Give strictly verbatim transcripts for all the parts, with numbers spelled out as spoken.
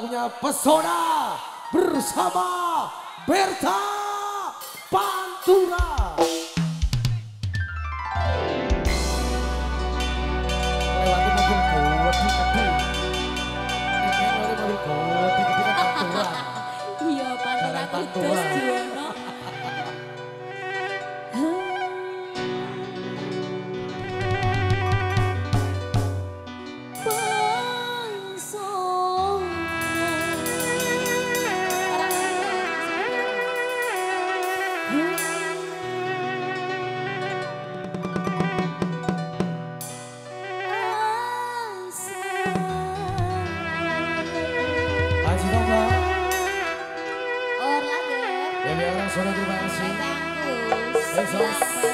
lagunya Pesona bersama Bertha Pantura. Lewatin mobil gua di Lewatin mobil gua di ketika Pantura. Iya Pantura Kudus Jono. Terima kasih. Terima kasih.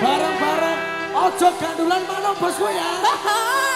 Barang-barang, ojo gandulan malam bosku ya.